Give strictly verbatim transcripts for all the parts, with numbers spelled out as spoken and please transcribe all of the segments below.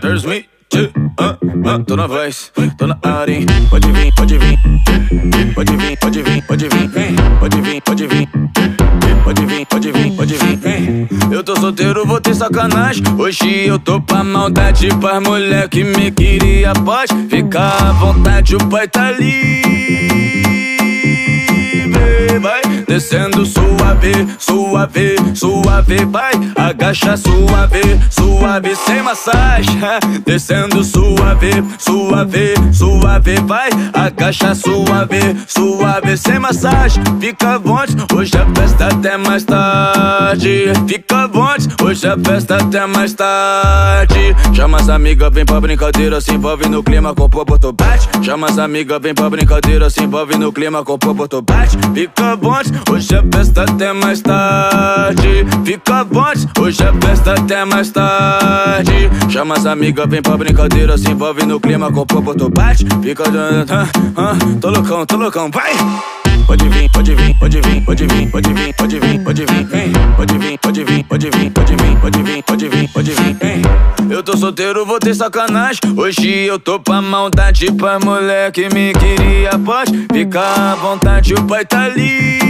There's me, two, uh, uh, tô na voz, tô na área. Pode vir, pode vir, pode vir, pode vir, pode vir, vem. Pode vir, pode vir, pode vir, pode vir, pode vir, vem. Eu tô solteiro, vou ter sacanagem. Hoje eu tô pra maldade, pra mulher que me queria paz. Fica à vontade, o pai tá livre, vai. Descendo suave, suave, suave, vai. Agacha suave, suave, sem massagem. Descendo suave, suave, suave, vai. Agacha suave, suave, sem massagem. Fica à vontade, hoje a festa até mais tarde. Fica à vontade, hoje a festa até mais tarde. Chama as amigas, vem pra brincadeira, se envolve no clima com o popoto bate. Chama as amigas, vem pra brincadeira, se envolve no clima com o popoto bate. Fica à vontade, hoje a festa até mais tarde. Fica à vontade, hoje a festa até mais tarde. Chama as amigas, vem pra brincadeira, se envolve no clima com o popoto bate. Fica, tô loucão, tô loucão, vai! Pode vir, pode vir, pode vir, pode vir, pode vir, pode vir, pode vir, vem. Pode vir, pode vir, pode vir, pode vir, pode vir, pode vir, pode vir, vem. Eu tô solteiro, vou ter sacanagem. Hoje eu tô pra maldade, pra mulher que me queria paz. Fica à vontade, o pai tá livre,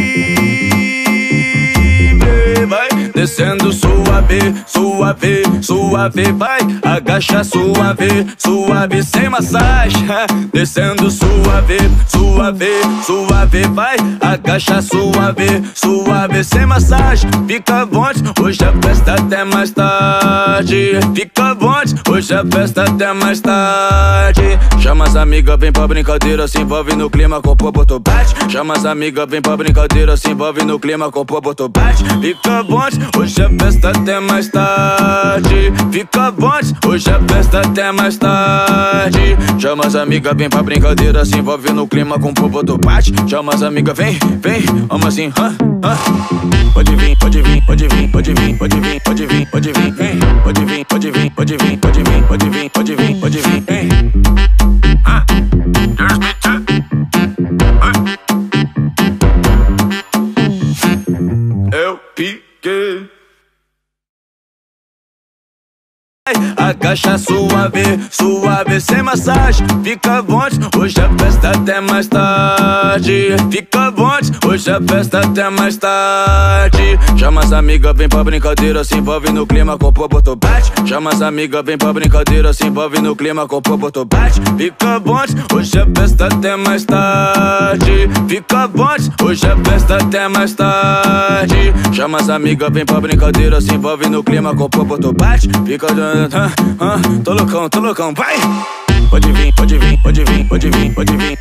vai. Descendo suave, suave, suave, vai. Agacha suave, suave, sem massagem. Descendo suave, suave, suave, vai. Agacha suave, suave, sem massagem. Fica à vontade, hoje a festa até mais tarde. Fica à vontade, hoje a festa até mais tarde. Chama as amigas, vem pra brincadeira, se envolve no clima com o popoto bate. Chama as amigas, vem pra brincadeira, se envolve no clima com o popoto bate. Fica à vontade, hoje a festa até mais tarde. Fica à vontade, hoje a festa até mais tarde. Chama as amigas, vem pra brincadeira, se envolve no clima com o popoto bate. Chama as amigas, vem, vem, ama assim, hã, hã. Pode vir, pode vir, pode vir, pode vir, pode vir, pode vir, pode vir, vem. Pode vir, pode vir, pode vir, pode vir, pode vir, pode vir, pode vir, vem. Ah, there's me too. Eu piquei. Agacha suave, suave, sem massagem. Fica à vontade, hoje a festa até mais tarde. Fica à vontade, hoje a festa até mais tarde. Chama as amigas, vem pra brincadeira, se envolve no clima com o popoto bate. Chama as amigas, vem pra brincadeira, se envolve no clima com o popoto bate. Fica à vontade, hoje a festa até mais tarde. Fica à vontade, hoje a festa até mais tarde. Chama as amigas, vem pra brincadeira, se envolve no clima com o popoto bate. Fica tô loucão, tô loucão, vai! Pode vir, pode vir, pode vir, pode vir, pode vir,